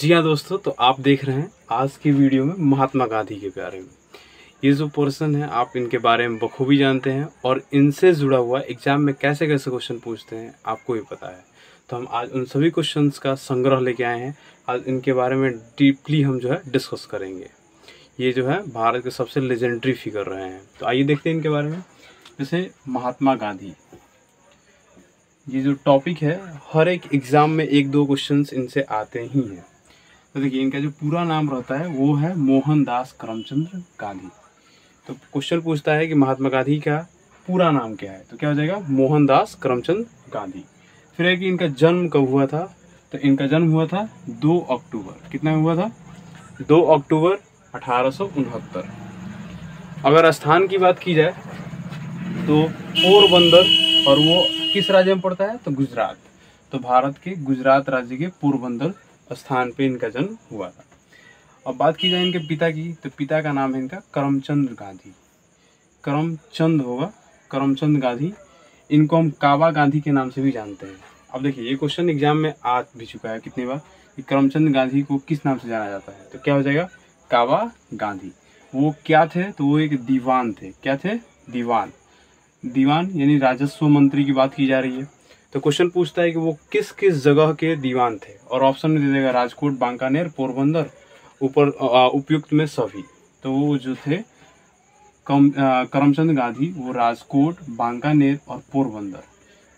जी हाँ दोस्तों, तो आप देख रहे हैं आज की वीडियो में महात्मा गांधी के बारे में। ये जो पर्सन है आप इनके बारे में बखूबी जानते हैं और इनसे जुड़ा हुआ एग्जाम में कैसे कैसे क्वेश्चन पूछते हैं आपको भी पता है। तो हम आज उन सभी क्वेश्चंस का संग्रह लेके आए हैं। आज इनके बारे में डीपली हम जो है डिस्कस करेंगे। ये जो है भारत के सबसे लेजेंडरी फिगर रहे हैं। तो आइए देखते हैं इनके बारे में। जैसे महात्मा गांधी, ये जो टॉपिक है हर एक एग्ज़ाम में एक दो क्वेश्चंस इनसे आते ही हैं। तो देखिए इनका जो पूरा नाम रहता है वो है मोहनदास करमचंद गांधी। तो क्वेश्चन पूछता है कि महात्मा गांधी का पूरा नाम क्या है, तो क्या हो जाएगा मोहनदास करमचंद गांधी। फिर है कि इनका जन्म कब हुआ था, तो इनका जन्म हुआ था 2 अक्टूबर। कितना हुआ था? 2 अक्टूबर 1869। अगर स्थान की बात की जाए तो पोरबंदर, और वो किस राज्य में पड़ता है, तो गुजरात। तो भारत के गुजरात राज्य के पोरबंदर स्थान पे इनका जन्म हुआ था। अब बात की जाए इनके पिता की, तो पिता का नाम है इनका करमचंद गांधी। करमचंद होगा, करमचंद गांधी। इनको हम काबा गांधी के नाम से भी जानते हैं। अब देखिए ये क्वेश्चन एग्जाम में आ भी चुका है कितनी बार कि करमचंद गांधी को किस नाम से जाना जाता है, तो क्या हो जाएगा काबा गांधी। वो क्या थे, तो वो एक दीवान थे। क्या थे? दीवान। दीवान यानी राजस्व मंत्री की बात की जा रही है। तो क्वेश्चन पूछता है कि वो किस किस जगह के दीवान थे, और ऑप्शन में दे देगा राजकोट, बांकानेर, पोरबंदर, ऊपर उपयुक्त में सभी। तो वो जो थे करमचंद गांधी, वो राजकोट, बांकानेर और पोरबंदर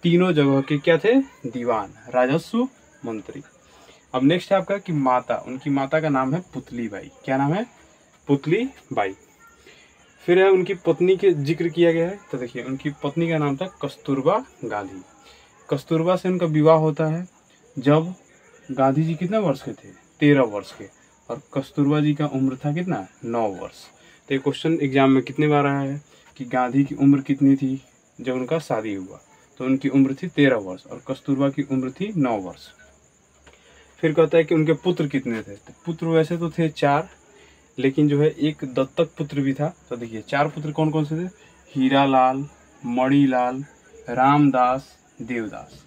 तीनों जगह के क्या थे? दीवान, राजस्व मंत्री। अब नेक्स्ट है आपका कि माता, उनकी माता का नाम है पुतलीबाई। क्या नाम है? पुतलीबाई। फिर है उनकी पत्नी के जिक्र किया गया है, तो देखिए उनकी पत्नी का नाम था कस्तूरबा गांधी। कस्तूरबा से उनका विवाह होता है जब गांधी जी कितने वर्ष के थे? 13 वर्ष के, और कस्तूरबा जी का उम्र था कितना? 9 वर्ष। तो ये क्वेश्चन एग्जाम में कितने बार आया है कि गांधी की उम्र कितनी थी जब उनका शादी हुआ, तो उनकी उम्र थी 13 वर्ष और कस्तूरबा की उम्र थी 9 वर्ष। फिर कहता है कि उनके पुत्र कितने थे, तो पुत्र वैसे तो थे 4, लेकिन जो है एक दत्तक पुत्र भी था। तो देखिए 4 पुत्र कौन कौन से थे? हीरालाल, मणिलाल, रामदास, देवदास,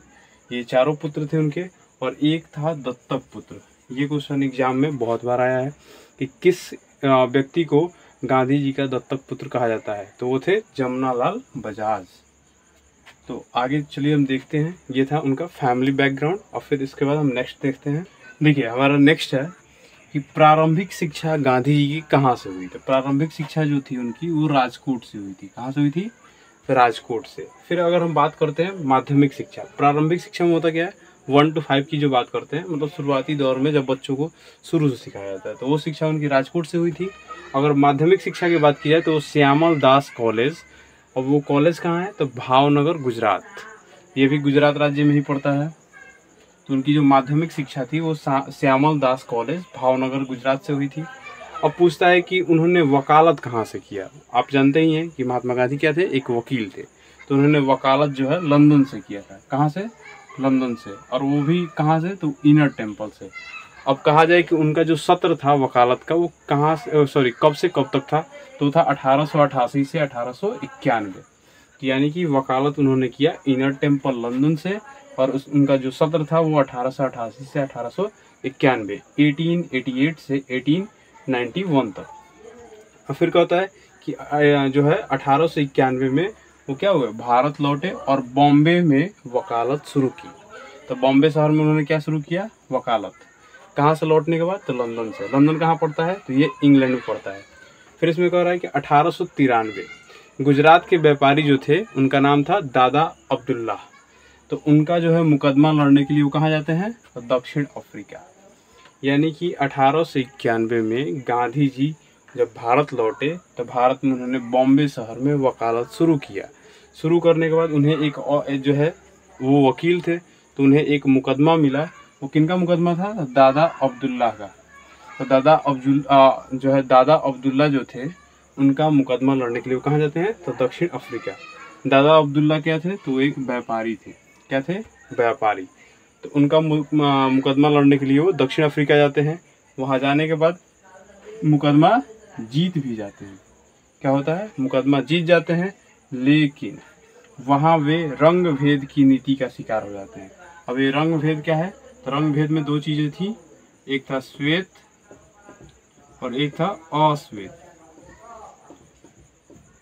ये 4 पुत्र थे उनके, और एक था दत्तक पुत्र। ये क्वेश्चन एग्जाम में बहुत बार आया है कि किस व्यक्ति को गांधी जी का दत्तक पुत्र कहा जाता है, तो वो थे जमुना लाल बजाज। तो आगे चलिए हम देखते हैं। ये था उनका फैमिली बैकग्राउंड। और फिर इसके बाद हम नेक्स्ट देखते हैं। देखिए हमारा नेक्स्ट है कि प्रारंभिक शिक्षा गांधी जी की कहाँ से हुई। तो प्रारंभिक शिक्षा जो थी उनकी वो राजकोट से हुई थी। कहाँ से हुई थी? राजकोट से। फिर अगर हम बात करते हैं माध्यमिक शिक्षा, प्रारंभिक शिक्षा में होता क्या है 1 से 5 की जो बात करते हैं, मतलब शुरुआती दौर में जब बच्चों को शुरू से सिखाया जाता है, तो वो शिक्षा उनकी राजकोट से हुई थी। अगर माध्यमिक शिक्षा की बात की जाए तो वो श्यामल दास कॉलेज, और वो कॉलेज कहाँ है, तो भावनगर गुजरात। ये भी गुजरात राज्य में ही पड़ता है। तो उनकी जो माध्यमिक शिक्षा थी वो श्यामल दास कॉलेज भावनगर गुजरात से हुई थी। अब पूछता है कि उन्होंने वकालत कहाँ से किया। आप जानते ही हैं कि महात्मा गांधी क्या थे? एक वकील थे। तो उन्होंने वकालत जो है लंदन से किया था। कहाँ से? लंदन से, और वो भी कहाँ से, तो इनर टेंपल से। अब कहा जाए कि उनका जो सत्र था वकालत का वो कहाँ से, सॉरी कब से कब तक था, तो था 1888 से 1891। यानी कि वकालत उन्होंने किया इनर टेंपल लंदन से, और उनका जो सत्र था वो 1888 से 1891, 1888 से 1891 तक। और फिर क्या होता है कि जो है 1891 में वो क्या हुए भारत लौटे और बॉम्बे में वकालत शुरू की। तो बॉम्बे शहर में उन्होंने क्या शुरू किया? वकालत। कहाँ से लौटने के बाद? तो लंदन से। लंदन कहाँ पड़ता है? तो ये इंग्लैंड में पड़ता है। फिर इसमें कह रहा है कि 1893 गुजरात के व्यापारी जो थे उनका नाम था दादा अब्दुल्ला। तो उनका जो है मुकदमा लड़ने के लिए वो कहाँ जाते हैं? तो दक्षिण अफ्रीका। यानी कि 1891 में गांधी जी जब भारत लौटे तो भारत में उन्होंने बॉम्बे शहर में वकालत शुरू किया। शुरू करने के बाद उन्हें एक जो है वो वकील थे, तो उन्हें एक मुकदमा मिला। वो किन का मुकदमा था? दादा अब्दुल्ला का। तो दादा अब्दुल्ला जो थे उनका मुकदमा लड़ने के लिए कहाँ जाते हैं? तो दक्षिण अफ्रीका। दादा अब्दुल्ला क्या थे? तो एक व्यापारी थे। क्या थे? व्यापारी। तो उनका मुकदमा लड़ने के लिए वो दक्षिण अफ्रीका जाते हैं। वहाँ जाने के बाद मुकदमा जीत भी जाते हैं। क्या होता है? मुकदमा जीत जाते हैं, लेकिन वहाँ वे रंग भेद की नीति का शिकार हो जाते हैं। अब ये रंग भेद क्या है? तो रंग भेद में 2 चीज़ें थी, एक था श्वेत और एक था अश्वेत।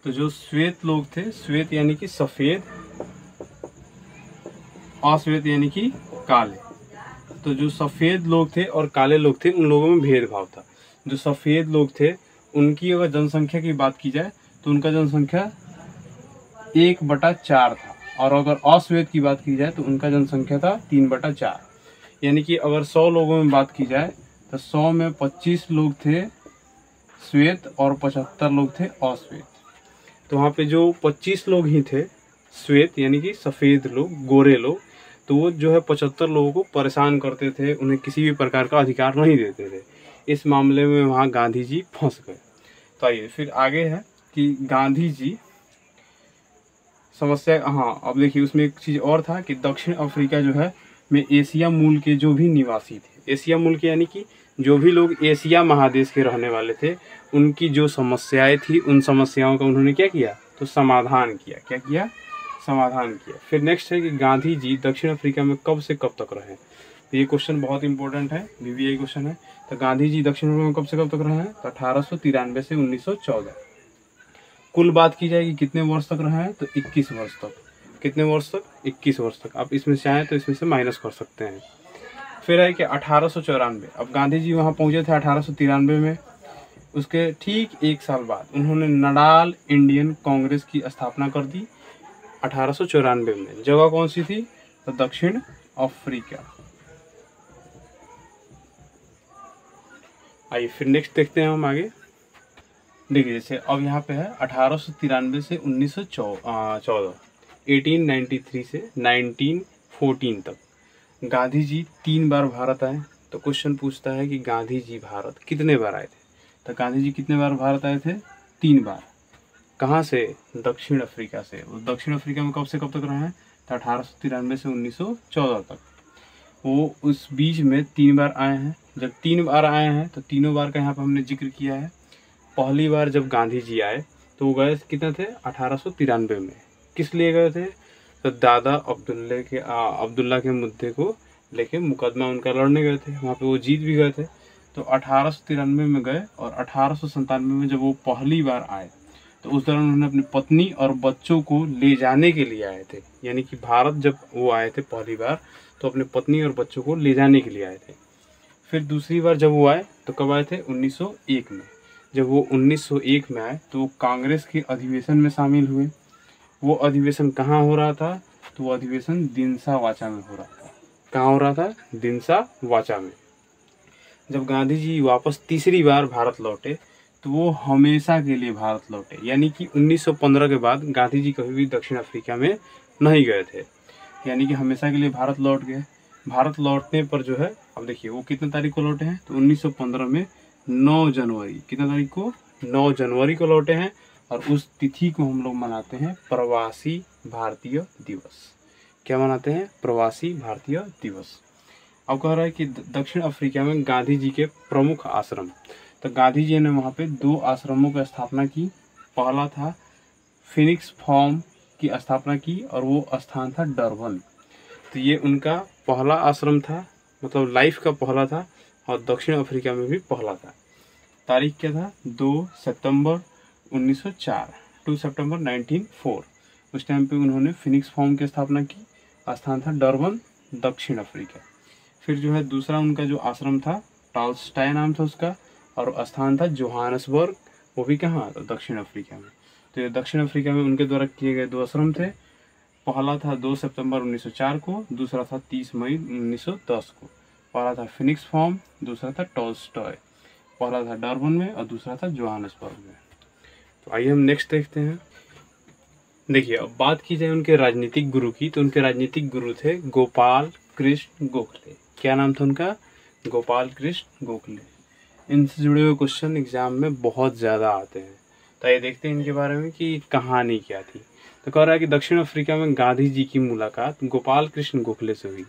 तो जो श्वेत लोग थे, श्वेत यानी कि सफेद, अश्वेत यानी कि काले। तो जो सफेद लोग थे और काले लोग थे उन लोगों में भेदभाव था। जो सफेद लोग थे उनकी अगर जनसंख्या की बात की जाए तो उनका जनसंख्या 1/4 था, और अगर अश्वेत की बात की जाए तो उनका जनसंख्या था 3/4। यानी कि अगर 100 लोगों में बात की जाए तो 100 में 25 लोग थे श्वेत और 75 लोग थे अश्वेत। तो वहाँ पे जो 25 लोग ही थे श्वेत यानी कि सफ़ेद लोग, गोरे लोग, तो वो जो है 75 लोगों को परेशान करते थे, उन्हें किसी भी प्रकार का अधिकार नहीं देते थे। इस मामले में वहाँ गांधी जी फंस गए। तो आइए फिर आगे है कि गांधी जी समस्या, हाँ अब देखिए उसमें एक चीज़ और था कि दक्षिण अफ्रीका जो है में एशिया मूल के जो भी निवासी थे, एशिया मूल के यानी कि जो भी लोग एशिया महादेश के रहने वाले थे, उनकी जो समस्याएं थी उन समस्याओं का उन्होंने क्या किया तो समाधान किया। क्या किया? समाधान किया। फिर नेक्स्ट है कि गांधी जी दक्षिण अफ्रीका में कब से कब तक रहे। तो ये क्वेश्चन बहुत इंपॉर्टेंट है, BBI क्वेश्चन है। तो गांधी जी दक्षिण अफ्रीका में कब से कब तक रहे हैं तो 1893 से 1914। कुल बात की जाएगी कितने वर्ष तक रहे हैं तो 21 वर्ष तक। कितने वर्ष तक? 21 वर्ष तक। आप इसमें से आएँ तो इसमें से माइनस कर सकते हैं। फिर है कि 1894, अब गांधी जी वहाँ पहुँचे थे 1893 में। उसके ठीक एक साल बाद उन्होंने नडाल इंडियन कांग्रेस की स्थापना कर दी 1894 में। जगह कौन सी थी तो दक्षिण अफ्रीका। आइए फिर नेक्स्ट देखते हैं हम आगे। देखिए जैसे अब यहाँ पे है 1893 से 1914, 1893 से 1914 तक गांधी जी 3 बार भारत आए। तो क्वेश्चन पूछता है कि गांधी जी भारत कितने बार आए थे? तो गांधी जी कितने बार भारत आए थे? 3 बार। कहाँ से? दक्षिण अफ्रीका से। वो दक्षिण अफ्रीका में कब से कब तक रहे हैं तो 1893 से 1914 तक। वो उस बीच में 3 बार आए हैं। जब 3 बार आए हैं तो तीनों बार का यहाँ पर हमने जिक्र किया है। पहली बार जब गांधी जी आए तो वो गए कितने थे 1893 में। किस लिए गए थे तो दादा अब्दुल्ला के मुद्दे को लेके मुकदमा उनका लड़ने गए थे। वहाँ पे वो जीत भी गए थे। तो 1893 में गए और 1897 में जब वो पहली बार आए तो उस दौरान उन्होंने अपनी पत्नी और बच्चों को ले जाने के लिए आए थे। यानी कि भारत जब वो आए थे पहली बार तो अपने पत्नी और बच्चों को ले जाने के लिए आए थे। फिर दूसरी बार जब वो आए तो कब आए थे 1901 में। जब वो 1901 में आए तो वो कांग्रेस के अधिवेशन में शामिल हुए। वो अधिवेशन कहाँ हो रहा था तो वो अधिवेशन दिनसा वाचा में हो रहा था। कहाँ हो रहा था? दिनसा वाचा में। जब गांधी जी वापस तीसरी बार भारत लौटे तो वो हमेशा के लिए भारत लौटे। यानी कि 1915 के बाद गांधी जी कभी भी दक्षिण अफ्रीका में नहीं गए थे। यानी कि हमेशा के लिए भारत लौट गए। भारत लौटने पर जो है अब देखिए वो कितने तारीख को लौटे हैं तो 1915 में 9 जनवरी। कितने तारीख को? 9 जनवरी को लौटे हैं। और उस तिथि को हम लोग मनाते हैं प्रवासी भारतीय दिवस। क्या मनाते हैं? प्रवासी भारतीय दिवस। अब कह रहा है कि दक्षिण अफ्रीका में गांधी जी के प्रमुख आश्रम। तो गांधी जी ने वहाँ पे 2 आश्रमों की स्थापना की। पहला था फिनिक्स फॉर्म की स्थापना की और वो स्थान था डरबन। तो ये उनका पहला आश्रम था, मतलब लाइफ का पहला था और दक्षिण अफ्रीका में भी पहला था। तारीख क्या था? 2 सितंबर 1904। उस टाइम पे उन्होंने फिनिक्स फॉर्म की स्थापना की। स्थान था डरबन, दक्षिण अफ्रीका। फिर जो है दूसरा उनका जो आश्रम था टोल्सटॉय नाम था उसका और स्थान था जोहान्सबर्ग, वो भी कहाँ तो दक्षिण अफ्रीका में। तो ये दक्षिण अफ्रीका में उनके द्वारा किए गए 2 आश्रम थे। पहला था 2 सितंबर 1904 को, दूसरा था 30 मई 1910 को। पहला था फिनिक्स फॉर्म, दूसरा था टोल्सटॉय। पहला था डरबन में और दूसरा था जोहान्सबर्ग में। तो आइए हम नेक्स्ट देखते हैं। देखिए अब बात की जाए उनके राजनीतिक गुरु की तो उनके राजनीतिक गुरु थे गोपाल कृष्ण गोखले। क्या नाम था उनका? गोपाल कृष्ण गोखले। इनसे जुड़े हुए क्वेश्चन एग्जाम में बहुत ज़्यादा आते हैं। तो ये देखते हैं इनके बारे में कि कहानी क्या थी। तो कह रहा है कि दक्षिण अफ्रीका में गांधी जी की मुलाकात गोपाल कृष्ण गोखले से हुई।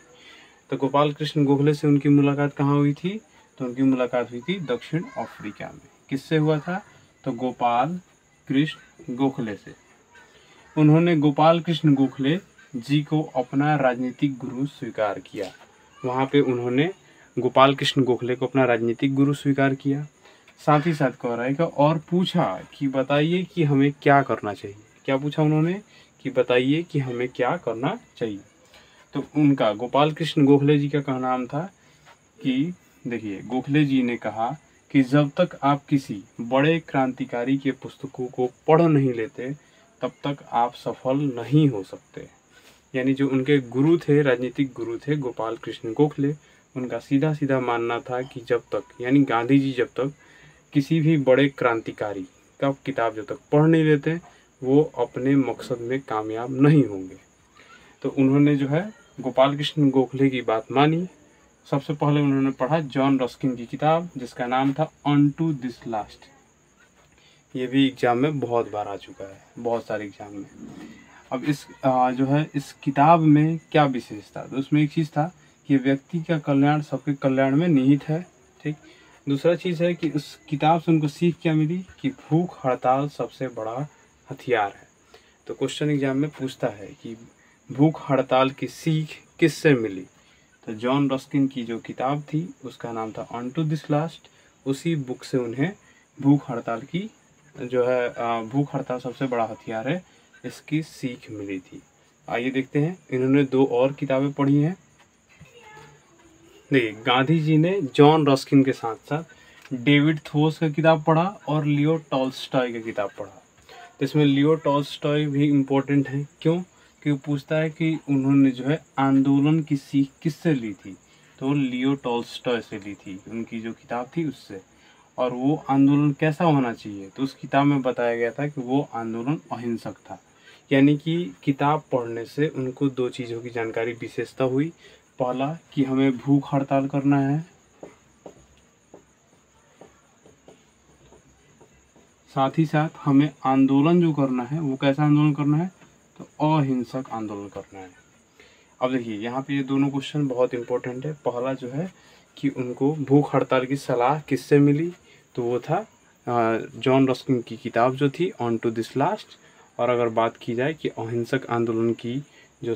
तो गोपाल कृष्ण गोखले से उनकी मुलाकात कहाँ हुई थी तो उनकी मुलाकात हुई थी दक्षिण अफ्रीका में। किससे हुआ था तो गोपाल कृष्ण गोखले से। उन्होंने गोपाल कृष्ण गोखले जी को अपना राजनीतिक गुरु स्वीकार किया। वहाँ पे उन्होंने गोपाल कृष्ण गोखले को अपना राजनीतिक गुरु स्वीकार किया। साथ ही साथ कौरायका और पूछा कि बताइए कि हमें क्या करना चाहिए। क्या पूछा उन्होंने कि बताइए कि हमें क्या करना चाहिए। तो उनका गोपाल कृष्ण गोखले जी का कहना था कि देखिए, गोखले जी ने कहा कि जब तक आप किसी बड़े क्रांतिकारी के पुस्तकों को पढ़ नहीं लेते तब तक आप सफल नहीं हो सकते। यानी जो उनके गुरु थे, राजनीतिक गुरु थे गोपाल कृष्ण गोखले, उनका सीधा सीधा मानना था कि जब तक, यानी गांधी जी जब तक किसी भी बड़े क्रांतिकारी का किताब जब तक पढ़ नहीं लेते वो अपने मकसद में कामयाब नहीं होंगे। तो उन्होंने जो है गोपाल कृष्ण गोखले की बात मानी। सबसे पहले उन्होंने पढ़ा जॉन रस्किन की किताब जिसका नाम था ऑन टू दिस लास्ट। ये भी एग्ज़ाम में बहुत बार आ चुका है, बहुत सारे एग्ज़ाम में। अब इस जो है इस किताब में क्या विशेषता, तो उसमें एक चीज़ था कि व्यक्ति का कल्याण सबके कल्याण में निहित है, ठीक। दूसरा चीज़ है कि उस किताब से उनको सीख क्या मिली कि भूख हड़ताल सबसे बड़ा हथियार है। तो क्वेश्चन एग्जाम में पूछता है कि भूख हड़ताल की सीख किससे मिली। तो जॉन रस्किन की जो किताब थी उसका नाम था ऑन टू दिस लास्ट, उसी बुक से उन्हें भूख हड़ताल की जो है भूख हड़ताल सबसे बड़ा हथियार है इसकी सीख मिली थी। आइए देखते हैं, इन्होंने दो और किताबें पढ़ी हैं। देखिए, गांधी जी ने जॉन रस्किन के साथ साथ डेविड थ्रोस का किताब पढ़ा और लियो टोल्सटॉय का किताब पढ़ा। तो इसमें लियो टोल्सटॉय भी इम्पोर्टेंट है। क्यों? क्योंकि पूछता है कि उन्होंने जो है आंदोलन की सीख किससे ली थी। तो लियो टोल्सटॉय से ली थी, उनकी जो किताब थी उससे। और वो आंदोलन कैसा होना चाहिए, तो उस किताब में बताया गया था कि वो आंदोलन अहिंसक था। यानी कि किताब पढ़ने से उनको दो चीज़ों की जानकारी विशेषता हुई। पहला कि हमें भूख हड़ताल करना है, साथ ही साथ हमें आंदोलन जो करना है वो कैसा आंदोलन करना है, तो अहिंसक आंदोलन करना है। अब देखिए यहाँ पे ये दोनों क्वेश्चन बहुत इंपॉर्टेंट है। पहला जो है कि उनको भूख हड़ताल की सलाह किससे मिली, तो वो था जॉन रस्किन की किताब जो थी ऑन टू दिस लास्ट। और अगर बात की जाए कि अहिंसक आंदोलन की जो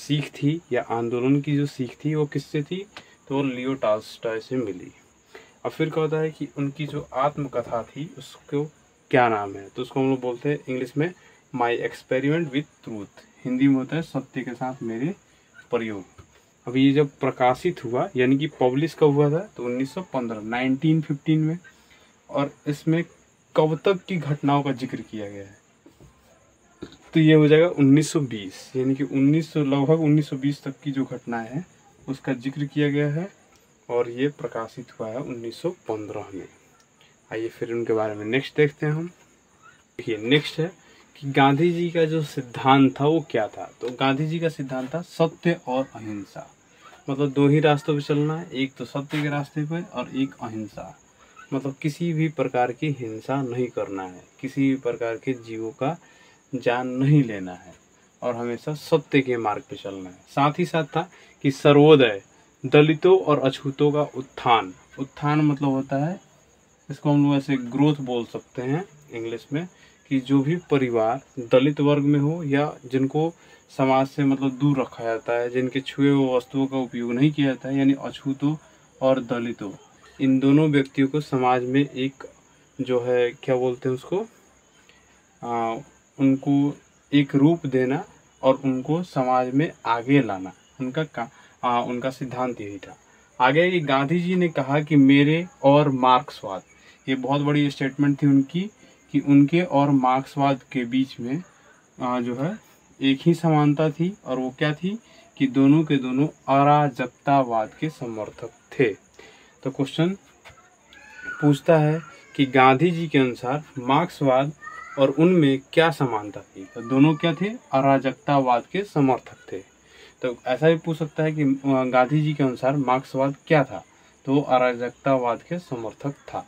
सीख थी या आंदोलन की जो सीख थी वो किससे थी, तो लियो टोल्स्टॉय से मिली। अब फिर क्या होता है कि उनकी जो आत्मकथा थी उसको क्या नाम है, तो उसको हम लोग बोलते हैं इंग्लिश में my experiment with truth, Hindi में होता है सत्य के साथ मेरे प्रयोग। अब ये जब प्रकाशित हुआ, यानी कि पब्लिश कब हुआ था, तो 1915 में। और इसमें कब तक की घटनाओं का जिक्र किया गया है, तो ये हो जाएगा 1920, यानी कि 1920 तक की जो घटनाएं हैं उसका जिक्र किया गया है। और ये प्रकाशित हुआ है 1915 में। आइए फिर उनके बारे में नेक्स्ट देखते हैं हम। देखिए नेक्स्ट है कि गांधी जी का जो सिद्धांत था वो क्या था। तो गांधी जी का सिद्धांत था सत्य और अहिंसा, मतलब दो ही रास्तों पे चलना है, एक तो सत्य के रास्ते पे और एक अहिंसा, मतलब किसी भी प्रकार की हिंसा नहीं करना है, किसी भी प्रकार के जीवों का जान नहीं लेना है और हमेशा सत्य के मार्ग पे चलना है। साथ ही साथ था कि सर्वोदय, दलितों और अछूतों का उत्थान। उत्थान मतलब होता है, इसको हम लोग ऐसे ग्रोथ बोल सकते हैं इंग्लिश में, कि जो भी परिवार दलित वर्ग में हो या जिनको समाज से मतलब दूर रखा जाता है, जिनके छुए हुए वस्तुओं का उपयोग नहीं किया जाता है, यानी अछूतों और दलितों, इन दोनों व्यक्तियों को समाज में एक जो है क्या बोलते हैं उसको, उनको एक रूप देना और उनको समाज में आगे लाना, उनका सिद्धांत यही था। आगे कि गांधी जी ने कहा कि मेरे और मार्क्सवाद, ये बहुत बड़ी स्टेटमेंट थी उनकी, कि उनके और मार्क्सवाद के बीच में जो है एक ही समानता थी और वो क्या थी कि दोनों के दोनों अराजकतावाद के समर्थक थे। तो क्वेश्चन पूछता है कि गांधी जी के अनुसार मार्क्सवाद और उनमें क्या समानता थी, तो दोनों क्या थे, अराजकतावाद के समर्थक थे। तो ऐसा भी पूछ सकता है कि गांधी जी के अनुसार मार्क्सवाद क्या था, तो अराजकतावाद के समर्थक था।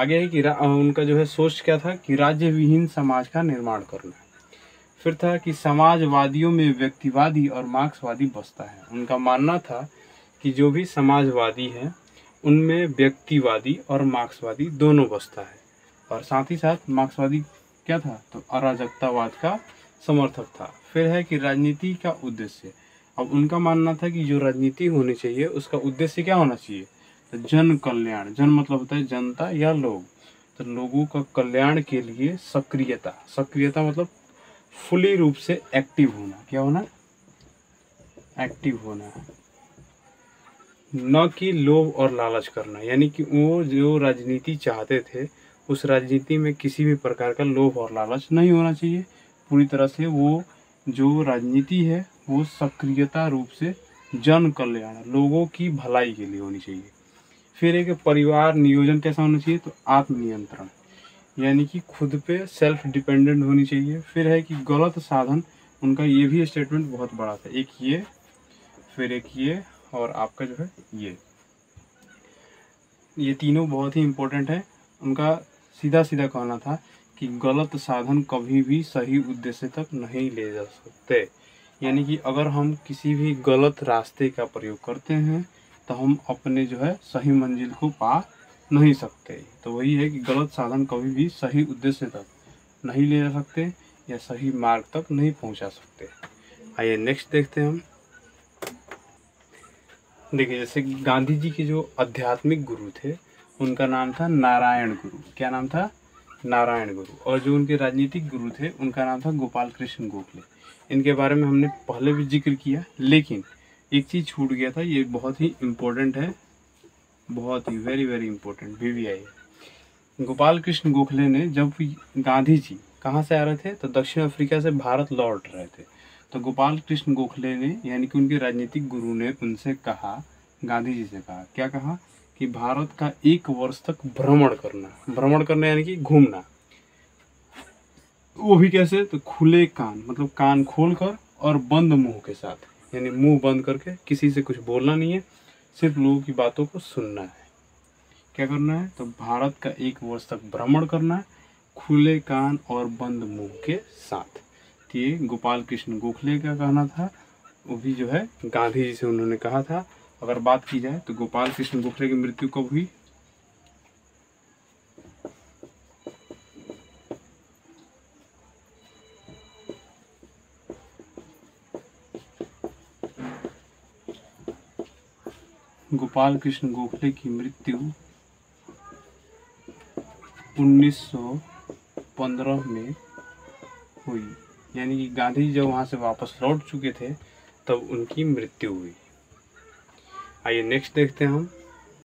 आगे है कि उनका जो है सोच क्या था कि राज्य विहीन समाज का निर्माण करना। फिर था कि समाजवादियों में व्यक्तिवादी और मार्क्सवादी बसता है। उनका मानना था कि जो भी समाजवादी है उनमें व्यक्तिवादी और मार्क्सवादी दोनों बसता है। और साथ ही साथ मार्क्सवादी क्या था, तो अराजकतावाद का समर्थक था। फिर है कि राजनीति का उद्देश्य, अब उनका मानना था कि जो राजनीति होनी चाहिए उसका उद्देश्य क्या होना चाहिए, तो जन कल्याण। जन मतलब होता है जनता या लोग, तो लोगों का कल्याण के लिए सक्रियता। सक्रियता मतलब फुली रूप से एक्टिव होना। क्या होना? एक्टिव होना, न कि लोभ और लालच करना। यानी कि वो जो राजनीति चाहते थे उस राजनीति में किसी भी प्रकार का लोभ और लालच नहीं होना चाहिए। पूरी तरह से वो जो राजनीति है वो सक्रियता रूप से जन कल्याण, लोगों की भलाई के लिए होनी चाहिए। फिर एक परिवार नियोजन कैसा होना चाहिए, तो आत्मनियंत्रण, यानी कि खुद पे सेल्फ डिपेंडेंट होनी चाहिए। फिर है कि गलत साधन, उनका ये भी स्टेटमेंट बहुत बड़ा था। एक ये, फिर एक ये, और आपका जो है ये तीनों बहुत ही इम्पोर्टेंट है। उनका सीधा सीधा कहना था कि गलत साधन कभी भी सही उद्देश्य तक नहीं ले जा सकते। यानी कि अगर हम किसी भी गलत रास्ते का प्रयोग करते हैं तो हम अपने जो है सही मंजिल को पा नहीं सकते। तो वही है कि गलत साधन कभी भी सही उद्देश्य तक नहीं ले जा सकते या सही मार्ग तक नहीं पहुंचा सकते। आइए नेक्स्ट देखते हैं हम। देखिए जैसे गांधी जी के जो आध्यात्मिक गुरु थे उनका नाम था नारायण गुरु। क्या नाम था? नारायण गुरु। और जो उनके राजनीतिक गुरु थे उनका नाम था गोपाल कृष्ण गोखले। इनके बारे में हमने पहले भी जिक्र किया, लेकिन एक चीज़ छूट गया था, ये बहुत ही इम्पोर्टेंट है, बहुत ही very very important, VVI। Gopal Krishna Gokhale ने, जब गांधी जी कहाँ से आ रहे थे, तो दक्षिण अफ्रीका से भारत लौट रहे थे, तो गोपाल कृष्ण गोखले ने यानी कि उनके राजनीतिक गुरु ने उनसे कहा, गांधी जी से कहा, क्या कहा कि भारत का 1 वर्ष तक भ्रमण करना। भ्रमण करना यानी कि घूमना, वो भी कैसे, तो खुले कान, मतलब कान खोलकर और बंद मुंह के साथ, यानी मुंह बंद करके किसी से कुछ बोलना नहीं है, सिर्फ लोगों की बातों को सुनना है। क्या करना है, तो भारत का 1 वर्ष तक भ्रमण करना है खुले कान और बंद मुंह के साथ। ये गोपाल कृष्ण गोखले का कहना था, वो भी जो है गांधी जी से उन्होंने कहा था। अगर बात की जाए तो गोपाल कृष्ण गोखले की मृत्यु कब हुई, गोपाल कृष्ण गोखले की मृत्यु 1915 में हुई। यानी कि गांधी जी जब वहाँ से वापस लौट चुके थे तब उनकी मृत्यु हुई। आइए नेक्स्ट देखते हैं हम।